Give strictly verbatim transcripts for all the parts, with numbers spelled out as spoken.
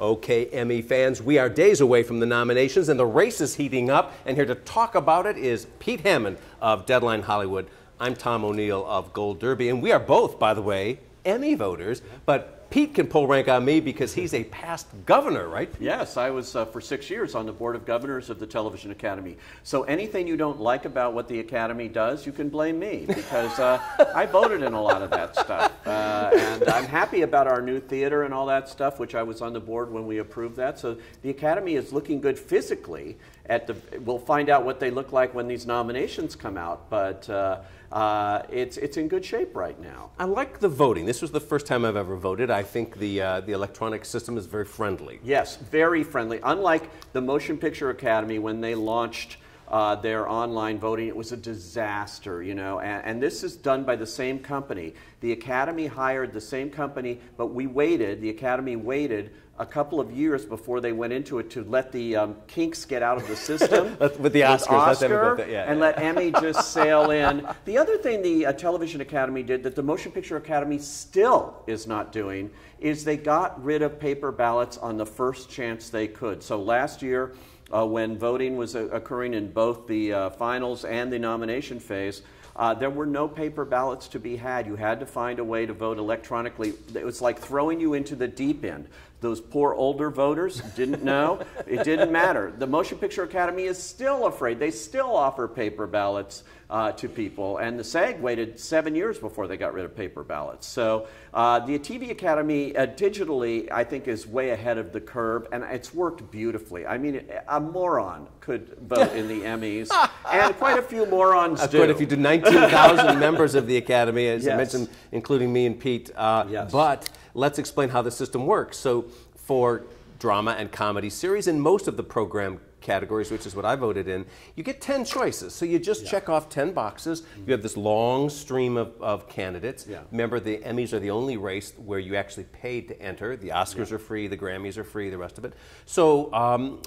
Okay, Emmy fans, we are days away from the nominations, and the race is heating up, and here to talk about it is Pete Hammond of Deadline Hollywood. I'm Tom O'Neill of Gold Derby, and we are both, by the way, Emmy voters, but Pete can pull rank on me because he's a past governor, right? Yes, I was uh, for six years on the Board of Governors of the Television Academy. So anything you don't like about what the Academy does, you can blame me, because uh, I voted in a lot of that stuff. Uh, and I'm happy about our new theater and all that stuff, which I was on the board when we approved that. So the Academy is looking good physically. At the, we'll find out what they look like when these nominations come out, but uh, uh, it's, it's in good shape right now. I like the voting. This was the first time I've ever voted. I think the, uh, the electronic system is very friendly. Yes, very friendly. Unlike the Motion Picture Academy, when they launched Uh, their online voting, it was a disaster, you know, and, and this is done by the same company. The Academy hired the same company, but we waited, the Academy waited a couple of years before they went into it to let the um, kinks get out of the system. With the Oscars, Oscar, let them get that. Yeah, and yeah. Let Emmy just sail in. The other thing the uh, Television Academy did that the Motion Picture Academy still is not doing is they got rid of paper ballots on the first chance they could. So last year, Uh, when voting was uh, occurring in both the uh, finals and the nomination phase, uh, there were no paper ballots to be had. You had to find a way to vote electronically. It was like throwing you into the deep end. Those poor older voters didn't know. It didn't matter. The Motion Picture Academy is still afraid. They still offer paper ballots uh, to people, and the SAG waited seven years before they got rid of paper ballots. So uh, the T V Academy uh, digitally, I think, is way ahead of the curve, and it's worked beautifully. I mean, a moron could vote in the Emmys, and quite a few morons do. Quite a few do. nineteen thousand members of the Academy, as yes. I mentioned, including me and Pete. Uh, yes. But let's explain how the system works. So for drama and comedy series and most of the program categories, which is what I voted in, you get ten choices. So you just yeah. check off ten boxes. Mm-hmm. You have this long stream of, of candidates. Yeah. Remember, the Emmys are the only race where you actually paid to enter. The Oscars yeah. are free, the Grammys are free, the rest of it. So um,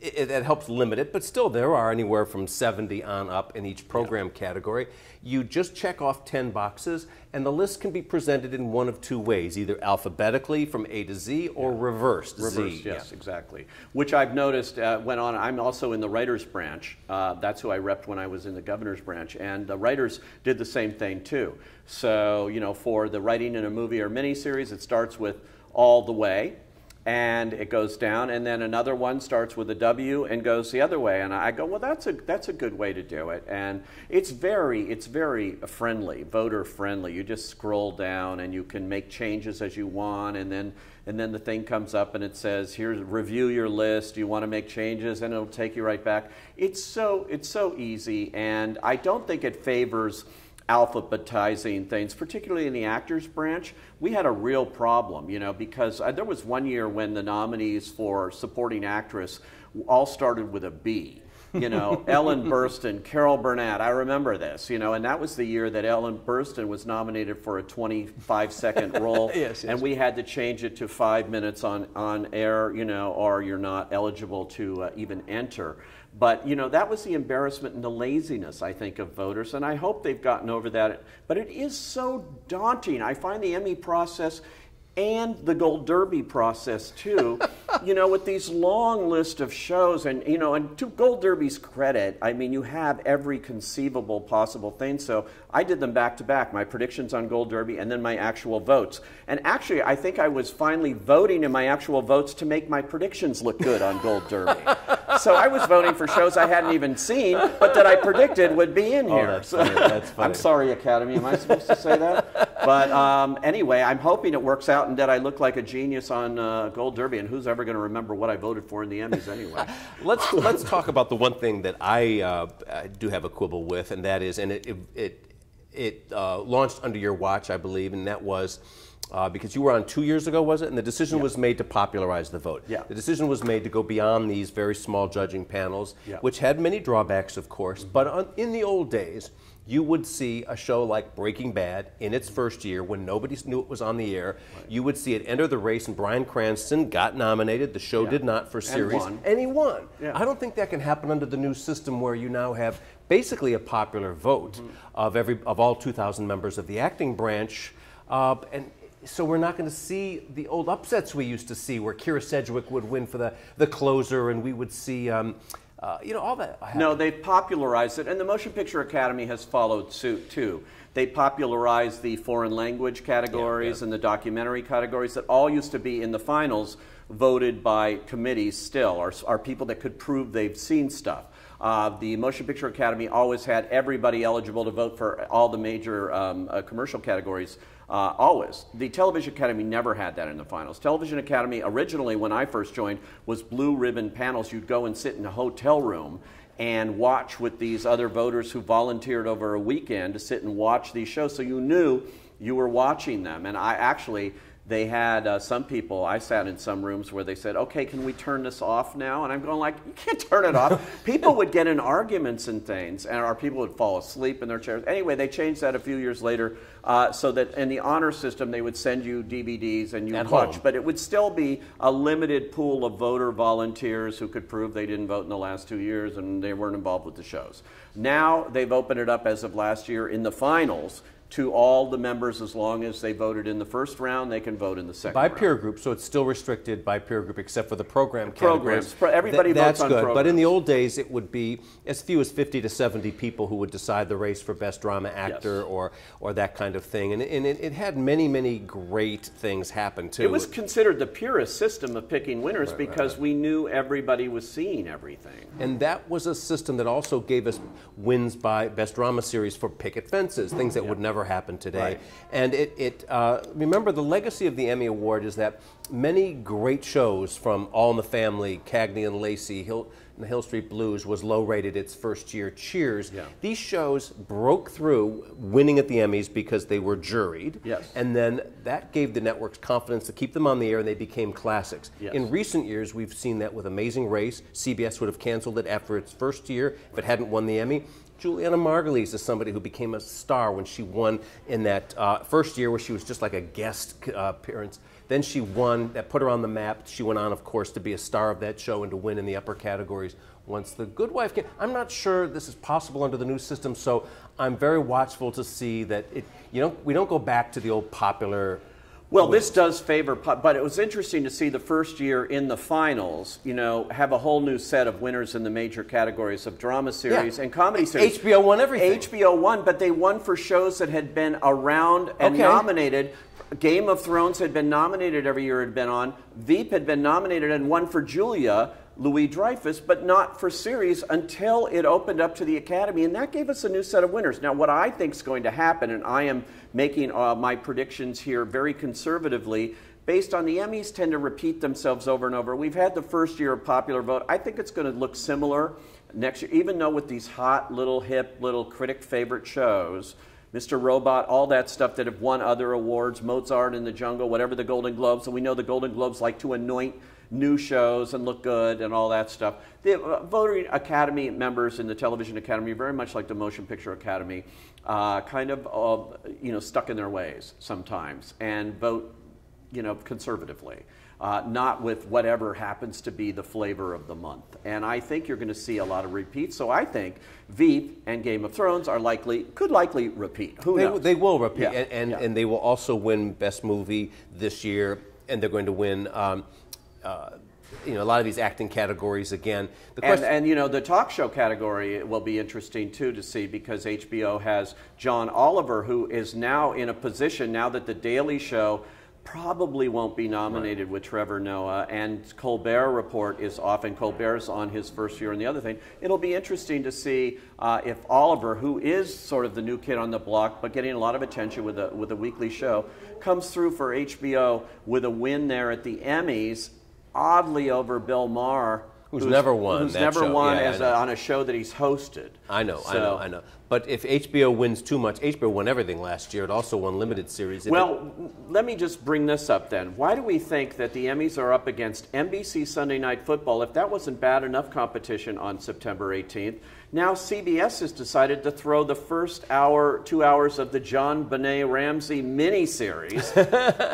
it, it helps limit it, but still there are anywhere from seventy on up in each program yeah. category. You just check off ten boxes, and the list can be presented in one of two ways, either alphabetically from A to Z or yeah. reversed. Reversed, yes, yeah. exactly. Which I've noticed uh, went on. I'm also in the writers branch. Uh, that's who I repped when I was in the governor's branch, and the writers did the same thing too. So, you know, for the writing in a movie or miniseries, it starts with all the way, and it goes down, and then another one starts with a W and goes the other way. And I go, well, that's a, that's a good way to do it. And it's very, it's very friendly, voter friendly. You just scroll down and you can make changes as you want, and then, and then the thing comes up and it says, here's, review your list, you want to make changes, and it'll take you right back. It's so, it's so easy, and I don't think it favors alphabetizing things, particularly in the actors branch. We had a real problem, you know, because I, there was one year when the nominees for supporting actress all started with a B. You know, Ellen Burstyn, Carol Burnett, I remember this, you know, and that was the year that Ellen Burstyn was nominated for a twenty-five second role, yes, yes. and we had to change it to five minutes on, on air, you know, or you're not eligible to uh, even enter. But, you know, that was the embarrassment and the laziness, I think, of voters, and I hope they've gotten over that. But it is so daunting. I find the Emmy process and the Gold Derby process, too, you know, with these long list of shows. And, you know, and to Gold Derby's credit, I mean, you have every conceivable possible thing. So I did them back to back, my predictions on Gold Derby and then my actual votes. And actually, I think I was finally voting in my actual votes to make my predictions look good on Gold Derby. So I was voting for shows I hadn't even seen, but that I predicted would be in here. Oh, that's so, funny. That's funny. I'm sorry, Academy. Am I supposed to say that? But um, anyway, I'm hoping it works out and that I look like a genius on uh, Gold Derby. And who's ever going to remember what I voted for in the Emmys anyway? let's let's talk about the one thing that I, uh, I do have a quibble with, and that is, and it it it, it uh, launched under your watch, I believe, and that was. Uh, because you were on two years ago, was it? And the decision yeah. was made to popularize the vote. Yeah. The decision was made to go beyond these very small judging panels, yeah. which had many drawbacks, of course. Mm-hmm. But on, in the old days, you would see a show like Breaking Bad in its first year when nobody knew it was on the air. Right. You would see it enter the race, and Bryan Cranston got nominated. The show yeah. did not for series. And, won. and he won. Yeah. I don't think that can happen under the new system where you now have basically a popular vote mm-hmm. of, every, of all two thousand members of the acting branch. Uh, and So we're not going to see the old upsets we used to see, where Kira Sedgwick would win for the, the Closer, and we would see, um, uh, you know, all that. Happened. No, they popularized it, and the Motion Picture Academy has followed suit, too. They popularized the foreign language categories yeah, yeah. and the documentary categories that all used to be in the finals, voted by committees still, or, or people that could prove they've seen stuff. Uh, the Motion Picture Academy always had everybody eligible to vote for all the major um, uh, commercial categories, uh, always. The Television Academy never had that in the finals. Television Academy, originally when I first joined, was blue ribbon panels. You'd go and sit in a hotel room and watch with these other voters who volunteered over a weekend to sit and watch these shows, so you knew you were watching them. And I actually, they had uh, some people, I sat in some rooms where they said, okay, can we turn this off now? And I'm going like, you can't turn it off. People would get in arguments and things, and our people would fall asleep in their chairs. Anyway, they changed that a few years later uh, so that in the honor system, they would send you D V Ds and you'd watch. But it would still be a limited pool of voter volunteers who could prove they didn't vote in the last two years and they weren't involved with the shows. Now they've opened it up as of last year in the finals to all the members. As long as they voted in the first round, they can vote in the second by round. By peer group, so it's still restricted by peer group except for the program the categories. Programs, everybody Th votes that's on good, programs. But in the old days, it would be as few as fifty to seventy people who would decide the race for best drama actor yes. or, or that kind of thing. And, and it, it had many, many great things happen, too. It was considered the purest system of picking winners right, because right, right. we knew everybody was seeing everything. And that was a system that also gave us wins by best drama series for Picket Fences, things that yeah. would never happen today. Right. And it, it uh, remember, the legacy of the Emmy Award is that many great shows from All in the Family, Cagney and Lacey, Hill, the Hill Street Blues was low rated its first year, Cheers. Yeah. These shows broke through winning at the Emmys because they were juried. Yes. And then that gave the networks confidence to keep them on the air, and they became classics. Yes. In recent years, we've seen that with Amazing Race. C B S would have canceled it after its first year if it hadn't won the Emmy. Julianna Margulies is somebody who became a star when she won in that uh, first year, where she was just like a guest uh, appearance. Then she won, that put her on the map. She went on, of course, to be a star of that show and to win in the upper categories once The Good Wife came. I'm not sure this is possible under the new system, so I'm very watchful to see that it, you know, we don't go back to the old popular. Well, this does favor, but it was interesting to see the first year in the finals, you know, have a whole new set of winners in the major categories of drama series yeah. and comedy series. H B O won everything. H B O won, but they won for shows that had been around and okay. nominated. Game of Thrones had been nominated every year it had been on. Veep had been nominated and won for Julia Louis Dreyfus, but not for series until it opened up to the Academy, and that gave us a new set of winners. Now, what I think is going to happen, and I am making uh, my predictions here very conservatively, based on the Emmys tend to repeat themselves over and over. We've had the first year of popular vote. I think it's going to look similar next year, even though with these hot little hip little critic favorite shows, Mister Robot, all that stuff that have won other awards, Mozart in the Jungle, whatever the Golden Globes, and we know the Golden Globes like to anoint new shows and look good and all that stuff. The uh, voting Academy members in the Television Academy, very much like the Motion Picture Academy, uh, kind of uh, you know, stuck in their ways sometimes and vote you know, conservatively, uh, not with whatever happens to be the flavor of the month. And I think you're going to see a lot of repeats. So I think Veep and Game of Thrones are likely, could likely repeat. Who they, knows? They will repeat, yeah. and and, yeah. and they will also win Best Movie this year, and they're going to win. Um, Uh, you know, a lot of these acting categories again. The and, and, you know, the talk show category will be interesting, too, to see, because H B O has John Oliver, who is now in a position, now that the Daily Show probably won't be nominated right. with Trevor Noah, and Colbert Report is off, and Colbert's on his first year and the other thing. It'll be interesting to see uh, if Oliver, who is sort of the new kid on the block, but getting a lot of attention with a, with a weekly show, comes through for H B O with a win there at the Emmys, oddly over Bill Maher, who's, who's never won, who's that never show. won yeah, as a, on a show that he's hosted. I know, so. I know, I know. But if H B O wins too much, H B O won everything last year. It also won limited series. Well, it, let me just bring this up then. Why do we think that the Emmys are up against N B C Sunday Night Football? If that wasn't bad enough competition on September eighteenth, now C B S has decided to throw the first hour, two hours of the John Benet Ramsey miniseries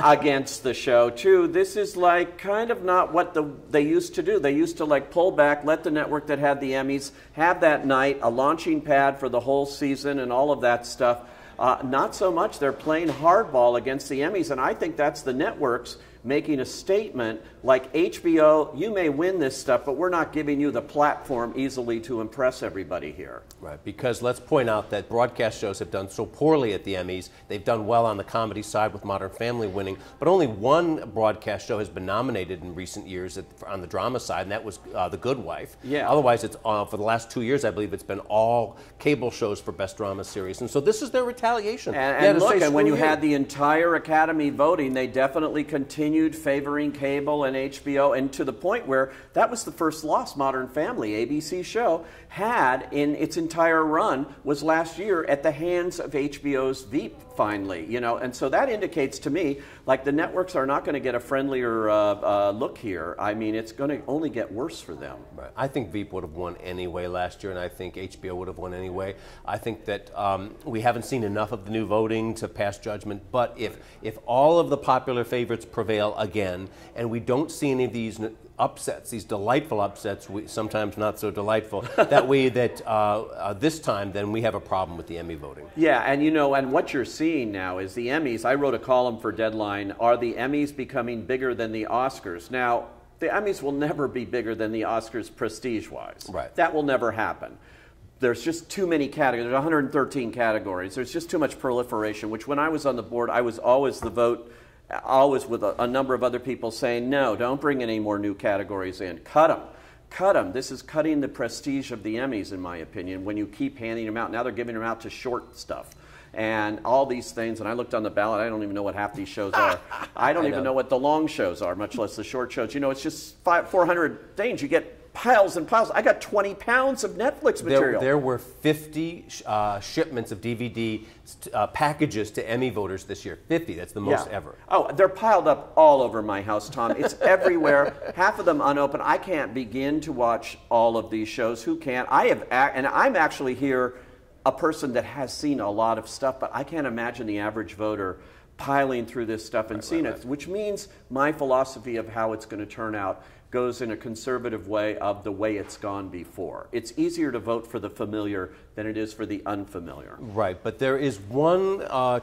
against the show, too. This is like kind of not what the, they used to do. They used to like pull back, let the network that had the Emmys have that night a launching pad for the whole season and all of that stuff. Uh, not so much. They're playing hardball against the Emmys, and I think that's the networks making a statement like H B O, you may win this stuff, but we're not giving you the platform easily to impress everybody here. Right, because let's point out that broadcast shows have done so poorly at the Emmys. They've done well on the comedy side with Modern Family winning, but only one broadcast show has been nominated in recent years at, on the drama side, and that was uh, The Good Wife. Yeah. Otherwise, it's uh, for the last two years, I believe, it's been all cable shows for Best Drama Series, and so this is their retaliation. And, and look, and when you, you had the entire Academy voting, they definitely continued favoring cable and H B O, and to the point where that was the first loss Modern Family, A B C show, had in its entire run was last year at the hands of H B O's Veep, finally, you know, and so that indicates to me like the networks are not going to get a friendlier uh, uh, look here. I mean, it's going to only get worse for them. Right. I think Veep would have won anyway last year, and I think H B O would have won anyway. I think that um, we haven't seen enough of the new voting to pass judgment, but if, if all of the popular favorites prevail again, and we don't see any of these upsets, these delightful upsets, we, sometimes not so delightful, that way that uh, uh, this time, then we have a problem with the Emmy voting. Yeah, and you know, and what you're seeing now is the Emmys. I wrote a column for Deadline, are the Emmys becoming bigger than the Oscars? Now, the Emmys will never be bigger than the Oscars prestige-wise. Right. That will never happen. There's just too many categories. There's one hundred thirteen categories. There's just too much proliferation, which when I was on the board, I was always the vote, always with a, a number of other people saying, no, don't bring any more new categories in. Cut them. Cut them. This is cutting the prestige of the Emmys, in my opinion, when you keep handing them out. Now they're giving them out to short stuff and all these things, and I looked on the ballot, I don't even know what half these shows are. I don't I even know. know what the long shows are, much less the short shows. You know, it's just five, four hundred things. You get piles and piles. I got twenty pounds of Netflix material. There, there were fifty uh, shipments of D V D uh, packages to Emmy voters this year. fifty, that's the most yeah. ever. Oh, they're piled up all over my house, Tom. It's everywhere. Half of them unopened. I can't begin to watch all of these shows. Who can't? I have, and I'm actually here a person that has seen a lot of stuff, but I can't imagine the average voter piling through this stuff and right, seeing right, it, right. which means my philosophy of how it's going to turn out goes in a conservative way of the way it's gone before. It's easier to vote for the familiar than it is for the unfamiliar. Right, but there is one uh,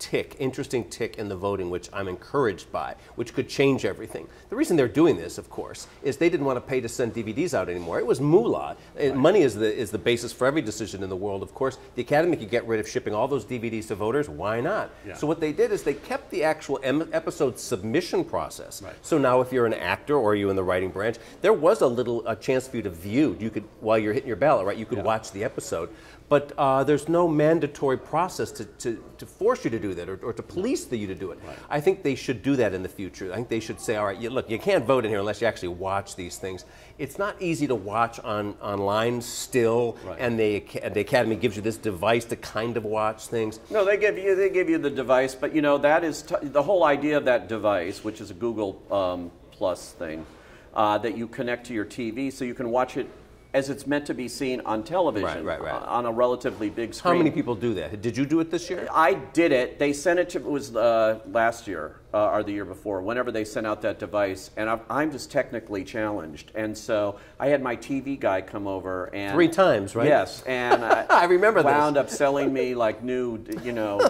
tick, interesting tick in the voting, which I'm encouraged by, which could change everything. The reason they're doing this, of course, is they didn't want to pay to send D V Ds out anymore. It was moolah. Right. Money is the, is the basis for every decision in the world, of course. The Academy could get rid of shipping all those D V Ds to voters. Why not? Yeah. So what they did is they kept the actual em episode submission process. Right. So now if you're an actor or you in the writing branch, there was a little a chance for you to view. You could, while you're hitting your ballot, right? You could yeah. watch the episode. But uh, there's no mandatory process to, to, to force you to do that or, or to police the, you to do it. Right. I think they should do that in the future. I think they should say, all right, you, look, you can't vote in here unless you actually watch these things. It's not easy to watch on online still, right. and they, the Academy gives you this device to kind of watch things. No, they give you, they give you the device, but you know, that is t the whole idea of that device, which is a Google um, Plus thing, uh, that you connect to your T V so you can watch it as it's meant to be seen on television, right, right, right. Uh, on a relatively big screen. How many people do that? Did you do it this year? I did it. They sent it to, it was uh, last year, uh, or the year before, whenever they sent out that device, and I'm, I'm just technically challenged. And so I had my T V guy come over and— Three times, right? Yes, and uh, I remember wound this. up selling me like new, you know,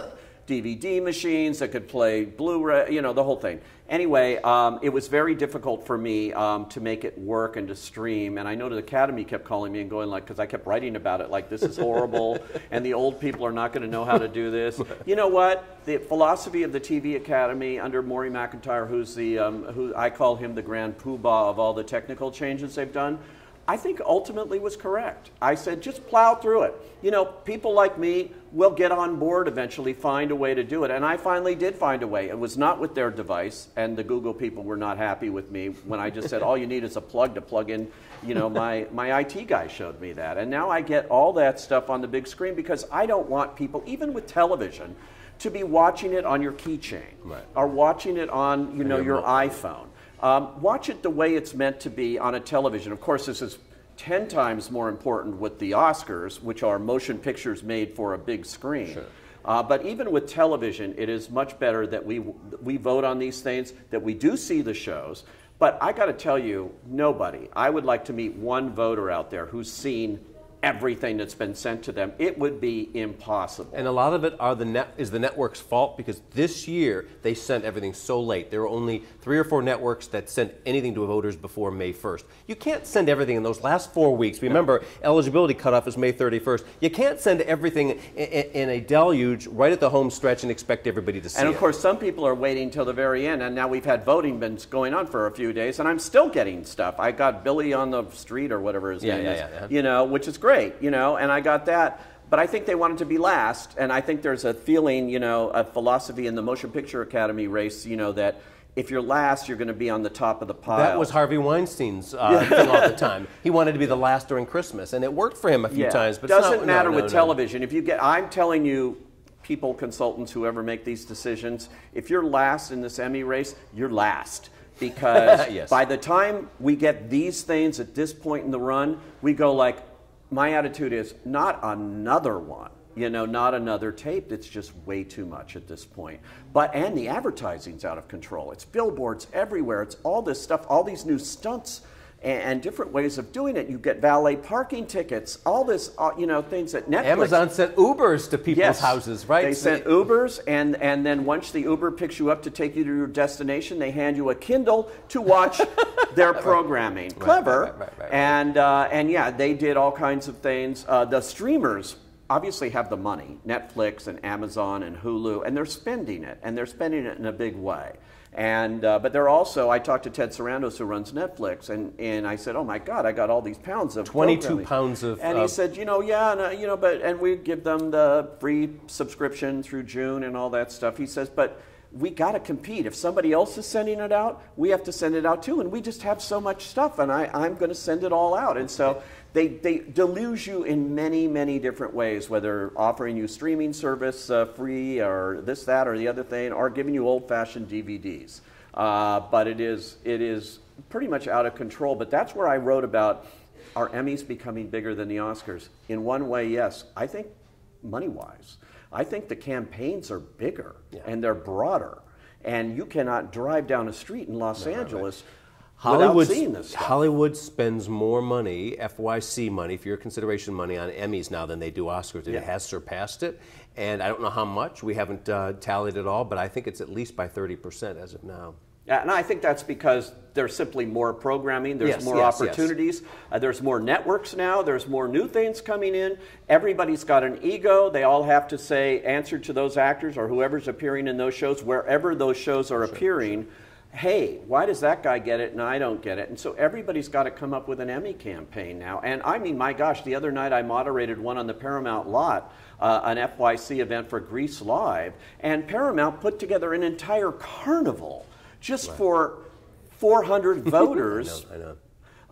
D V D machines that could play Blu-ray, you know, the whole thing. Anyway, um, it was very difficult for me um, to make it work and to stream, and I know the Academy kept calling me and going like, because I kept writing about it, like this is horrible, and the old people are not going to know how to do this. You know what? The philosophy of the T V Academy under Maury McIntyre, who's the, um, who I call him the grand poobah of all the technical changes they've done, I think ultimately was correct. I said, just plow through it. You know, people like me will get on board eventually, find a way to do it. And I finally did find a way. It was not with their device, and the Google people were not happy with me when I just said, all you need is a plug to plug in. You know, my, my I T guy showed me that. And now I get all that stuff on the big screen because I don't want people, even with television, to be watching it on your keychain right. or watching it on, you know, your iPhone. Um, watch it the way it's meant to be on a television. Of course, this is ten times more important with the Oscars, which are motion pictures made for a big screen. Sure. Uh, but even with television, it is much better that we, we vote on these things, that we do see the shows. But I got to tell you, nobody. I would like to meet one voter out there who's seen everything that's been sent to them. It would be impossible. And a lot of it are the net, is the network's fault, because this year they sent everything so late. There were only three or four networks that sent anything to voters before May first. You can't send everything in those last four weeks. Remember, no. eligibility cutoff is May thirty-first. You can't send everything in, in a deluge right at the home stretch and expect everybody to see it. And of course, it. some people are waiting till the very end, and now we've had voting bins going on for a few days, and I'm still getting stuff. I got Billy on the Street or whatever his yeah, name yeah, is, yeah, yeah. you know, which is great. You know, and I got that, but I think they wanted to be last, and I think there's a feeling, you know, a philosophy in the Motion Picture Academy race, you know, that if you're last, you're going to be on the top of the pile. That was Harvey Weinstein's uh, thing all the time. He wanted to be the last during Christmas, and it worked for him a few yeah. times. But doesn't it's not, matter no, no, with no. television. If you get, I'm telling you, people, consultants, whoever make these decisions, if you're last in this Emmy race, you're last. Because yes. by the time we get these things at this point in the run, we go like, my attitude is not another one, you know, not another tape. It's just way too much at this point. But, and the advertising's out of control. It's billboards everywhere. It's all this stuff, all these new stunts and, and different ways of doing it. You get valet parking tickets, all this, uh, you know, things that Netflix. Amazon sent Ubers to people's yes, houses, right? They so sent they, Ubers, and, and then once the Uber picks you up to take you to your destination, they hand you a Kindle to watch their programming. Right. Clever. Right, right, right, right, right. And, uh, and yeah, they did all kinds of things. Uh, the streamers obviously have the money, Netflix and Amazon and Hulu, and they're spending it, and they're spending it in a big way. And, uh, but they're also, I talked to Ted Sarandos, who runs Netflix, and, and I said, oh my God, I got all these pounds of twenty-two pounds of... And he uh, said, you know, yeah, and, uh, you know, but, and we give them the free subscription through June and all that stuff. He says, but we got to compete. If somebody else is sending it out, we have to send it out too. And we just have so much stuff, and I, I'm going to send it all out. And so they, they deluge you in many, many different ways, whether offering you streaming service uh, free or this, that, or the other thing, or giving you old-fashioned D V Ds. Uh, but it is, it is pretty much out of control. But that's where I wrote about our Emmys becoming bigger than the Oscars. In one way, yes. I think money-wise. I think the campaigns are bigger yeah. and they're broader, and you cannot drive down a street in Los no, Angeles right. without seeing this stuff. Hollywood spends more money, F Y C money, for your consideration money, on Emmys now than they do Oscars. Yeah. It has surpassed it, and I don't know how much. We haven't uh, tallied it all, but I think it's at least by thirty percent as of now. Yeah, and I think that's because there's simply more programming, there's yes, more yes, opportunities, yes. Uh, there's more networks now, there's more new things coming in. Everybody's got an ego. They all have to say, answer to those actors or whoever's appearing in those shows, wherever those shows are sure, appearing, sure. hey, why does that guy get it and I don't get it? And so everybody's got to come up with an Emmy campaign now. And I mean, my gosh, the other night I moderated one on the Paramount lot, uh, an F Y C event for Grease Live, and Paramount put together an entire carnival just right. for four hundred voters I know, I know.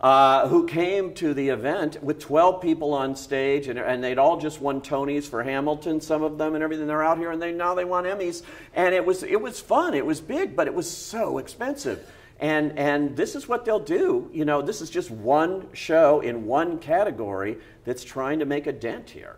Uh, who came to the event with twelve people on stage, and, and they'd all just won Tonys for Hamilton, some of them, and everything. They're out here, and they now they want Emmys. And it was, it was fun. It was big, but it was so expensive. And, and this is what they'll do. You know, this is just one show in one category that's trying to make a dent here.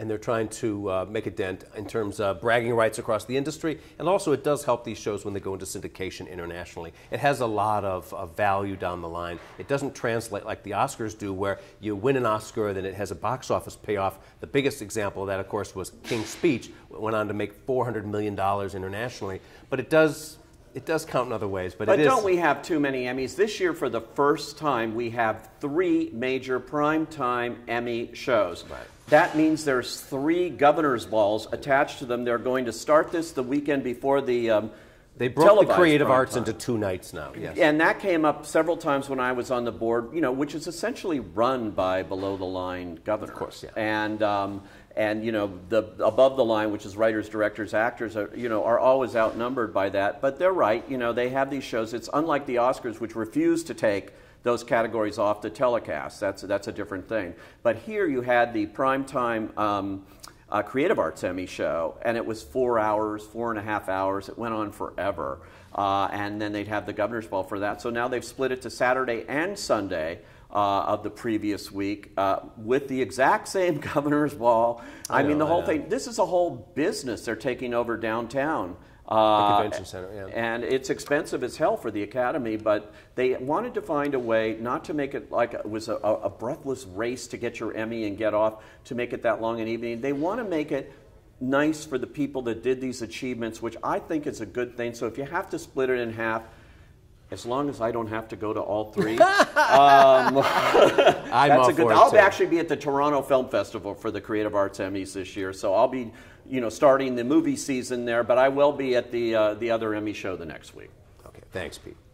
And they're trying to uh, make a dent in terms of bragging rights across the industry. And also, it does help these shows when they go into syndication internationally. It has a lot of, of value down the line. It doesn't translate like the Oscars do, where you win an Oscar, then it has a box office payoff. The biggest example of that, of course, was King's Speech. It went on to make four hundred million dollars internationally. But it does, it does count in other ways. But, but it don't is. we have too many Emmys? This year, for the first time, we have three major primetime Emmy shows. Right. That means there's three governor's balls attached to them. They're going to start this the weekend before the um, They broke the creative arts into two nights now. Yes. And that came up several times when I was on the board, you know, which is essentially run by below-the-line governors. Of course, yeah. And, um, and you know, the above-the-line, which is writers, directors, actors, are, you know, are always outnumbered by that. But they're right. You know, they have these shows. It's unlike the Oscars, which refuse to take those categories off the telecast. That's, that's a different thing. But here you had the primetime um, uh, Creative Arts Emmy show, and it was four hours, four and a half hours. It went on forever. Uh, and then they'd have the Governor's Ball for that. So now they've split it to Saturday and Sunday Uh, of the previous week uh, with the exact same governor's ball. I, I know, mean, the whole I thing, this is a whole business they're taking over downtown Uh, the convention center, yeah. And it's expensive as hell for the Academy, but they wanted to find a way not to make it like it was a, a breathless race to get your Emmy and get off, to make it that long an evening. They want to make it nice for the people that did these achievements, which I think is a good thing. So if you have to split it in half, as long as I don't have to go to all three, um, I'm that's a good. I'll actually be at the Toronto Film Festival for the Creative Arts Emmys this year, so I'll be, you know, starting the movie season there. But I will be at the uh, the other Emmy show the next week. Okay, thanks, Pete.